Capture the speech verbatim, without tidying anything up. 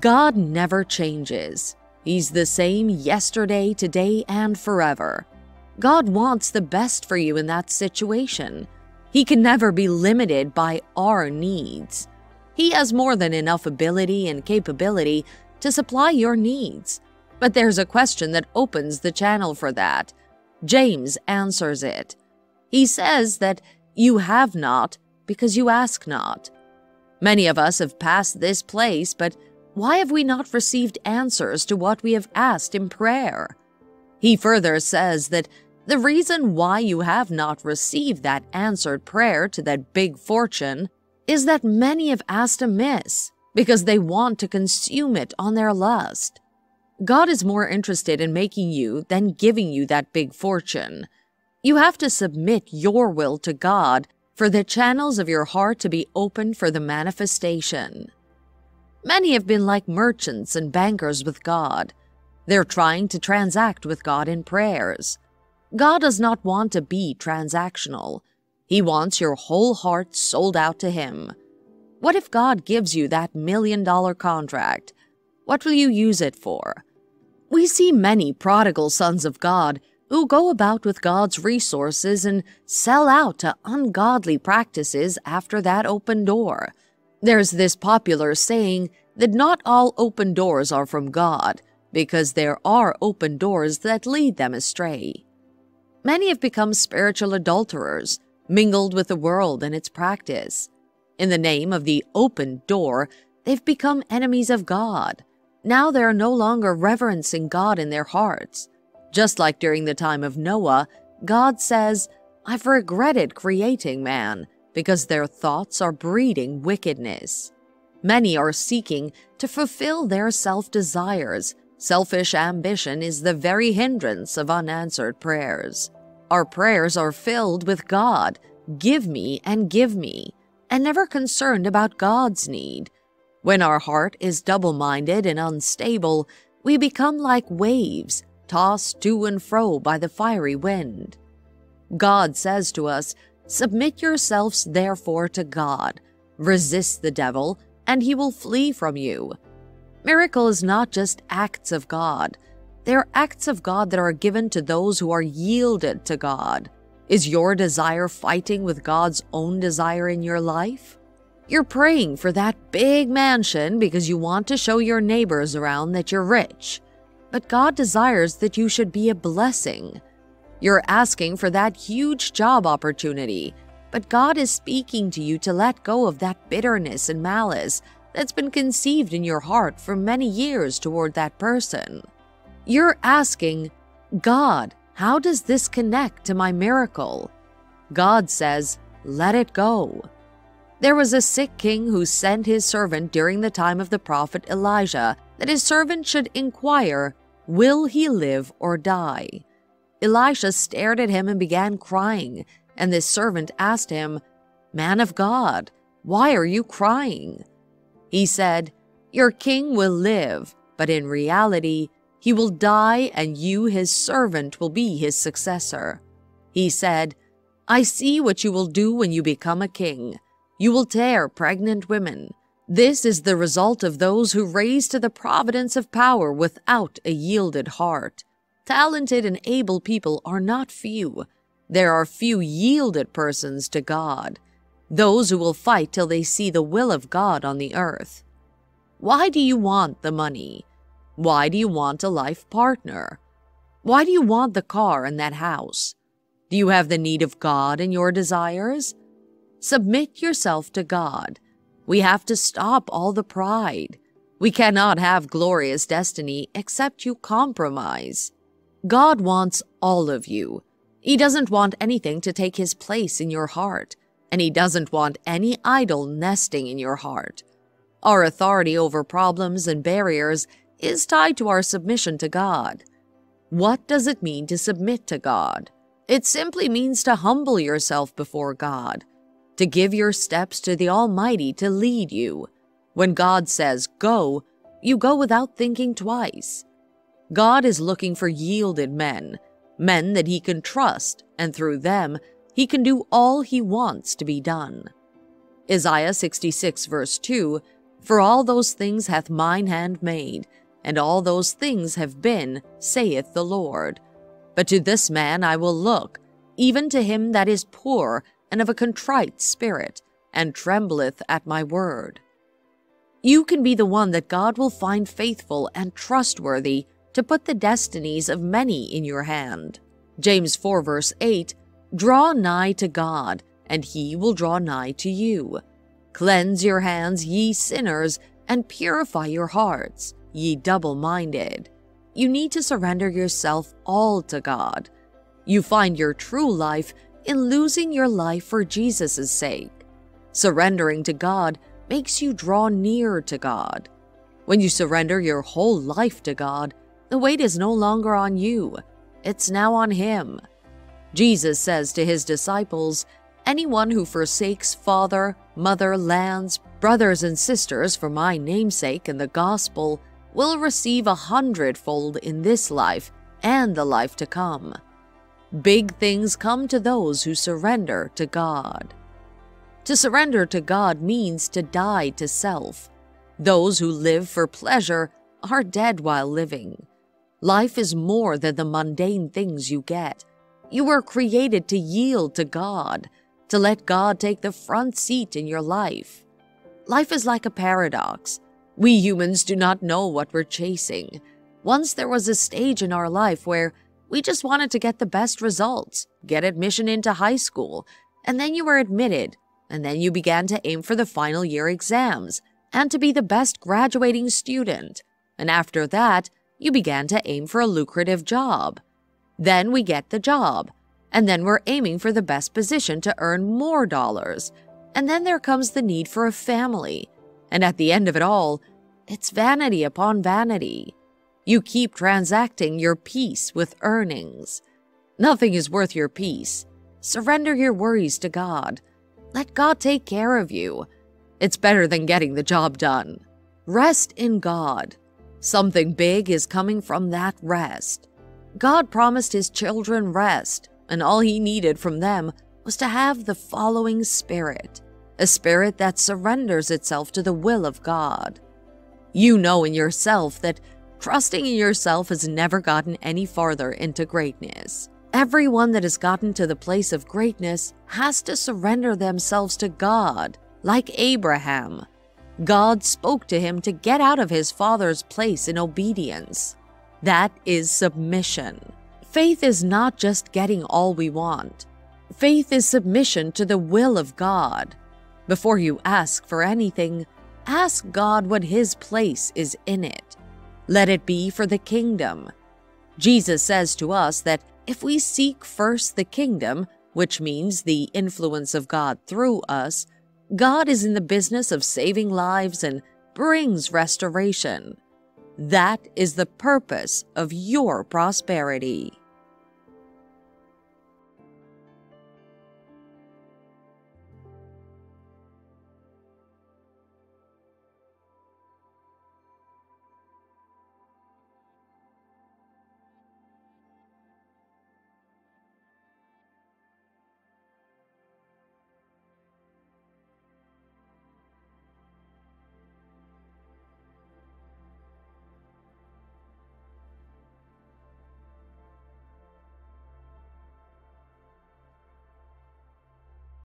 God never changes. He's the same yesterday, today, and forever. God wants the best for you in that situation. He can never be limited by our needs. He has more than enough ability and capability to supply your needs. But there's a question that opens the channel for that. James answers it. He says that you have not because you ask not. Many of us have passed this place, but why have we not received answers to what we have asked in prayer? He further says that the reason why you have not received that answered prayer to that big fortune is that many have asked amiss because they want to consume it on their lust. God is more interested in making you than giving you that big fortune. You have to submit your will to God for the channels of your heart to be opened for the manifestation. Many have been like merchants and bankers with God. They're trying to transact with God in prayers. God does not want to be transactional. He wants your whole heart sold out to Him. What if God gives you that million-dollar contract? What will you use it for? We see many prodigal sons of God who go about with God's resources and sell out to ungodly practices after that open door. There's this popular saying that not all open doors are from God, because there are open doors that lead them astray. Many have become spiritual adulterers, mingled with the world and its practice. In the name of the open door, they've become enemies of God. Now they are no longer reverencing God in their hearts. Just like during the time of Noah, God says, "I've regretted creating man, because their thoughts are breeding wickedness." Many are seeking to fulfill their self-desires. Selfish ambition is the very hindrance of unanswered prayers. Our prayers are filled with God, give me and give me, and never concerned about God's need. When our heart is double-minded and unstable, we become like waves, tossed to and fro by the fiery wind. God says to us, "Submit yourselves therefore to God, resist the devil, and he will flee from you." Miracle is not just acts of God. They are acts of God that are given to those who are yielded to God. Is your desire fighting with God's own desire in your life? You're praying for that big mansion because you want to show your neighbors around that you're rich. But God desires that you should be a blessing. You're asking for that huge job opportunity, but God is speaking to you to let go of that bitterness and malice that's been conceived in your heart for many years toward that person. You're asking, "God, how does this connect to my miracle?" God says, "Let it go." There was a sick king who sent his servant during the time of the prophet Elijah that his servant should inquire, "Will he live or die?" Elisha stared at him and began crying, and this servant asked him, "Man of God, why are you crying?" He said, "Your king will live, but in reality, he will die, and you, his servant, will be his successor." He said, "I see what you will do when you become a king. You will tear pregnant women. This is the result of those who raise to the providence of power without a yielded heart." Talented and able people are not few. There are few yielded persons to God, those who will fight till they see the will of God on the earth. Why do you want the money? Why do you want a life partner? Why do you want the car and that house? Do you have the need of God in your desires? Submit yourself to God. We have to stop all the pride. We cannot have glorious destiny except you compromise. God wants all of you. He doesn't want anything to take His place in your heart, and He doesn't want any idol nesting in your heart. Our authority over problems and barriers is tied to our submission to God. What does it mean to submit to God? It simply means to humble yourself before God, to give your steps to the Almighty to lead you. When God says go, you go without thinking twice. God is looking for yielded men, men that He can trust, and through them, He can do all He wants to be done. Isaiah sixty-six verse two For all those things hath mine hand made, and all those things have been, saith the Lord. But to this man I will look, even to him that is poor and of a contrite spirit, and trembleth at my word. You can be the one that God will find faithful and trustworthy to put the destinies of many in your hand. James four verse eight, draw nigh to God, and he will draw nigh to you. Cleanse your hands, ye sinners, and purify your hearts, ye double-minded. You need to surrender yourself all to God. You find your true life in losing your life for Jesus' sake. Surrendering to God makes you draw near to God. When you surrender your whole life to God, the weight is no longer on you. It's now on Him. Jesus says to His disciples, anyone who forsakes father, mother, lands, brothers and sisters for my namesake and the gospel will receive a hundredfold in this life and the life to come. Big things come to those who surrender to God. To surrender to God means to die to self. Those who live for pleasure are dead while living. Life is more than the mundane things you get. You were created to yield to God, to let God take the front seat in your life. Life is like a paradox. We humans do not know what we're chasing. Once there was a stage in our life where we just wanted to get the best results, get admission into high school, and then you were admitted, and then you began to aim for the final year exams, and to be the best graduating student, and after that, you began to aim for a lucrative job. Then we get the job, and then we're aiming for the best position to earn more dollars, and then there comes the need for a family, and at the end of it all, it's vanity upon vanity. You keep transacting your peace with earnings. Nothing is worth your peace. Surrender your worries to God. Let God take care of you. It's better than getting the job done. Rest in God. Something big is coming from that rest. God promised His children rest, and all He needed from them was to have the following spirit, a spirit that surrenders itself to the will of God. You know in yourself that trusting in yourself has never gotten any farther into greatness. Everyone that has gotten to the place of greatness has to surrender themselves to God, like Abraham. God spoke to him to get out of his father's place in obedience. That is submission. Faith is not just getting all we want. Faith is submission to the will of God. Before you ask for anything, ask God what His place is in it. Let it be for the kingdom. Jesus says to us that if we seek first the kingdom, which means the influence of God through us, God is in the business of saving lives and brings restoration. That is the purpose of your prosperity.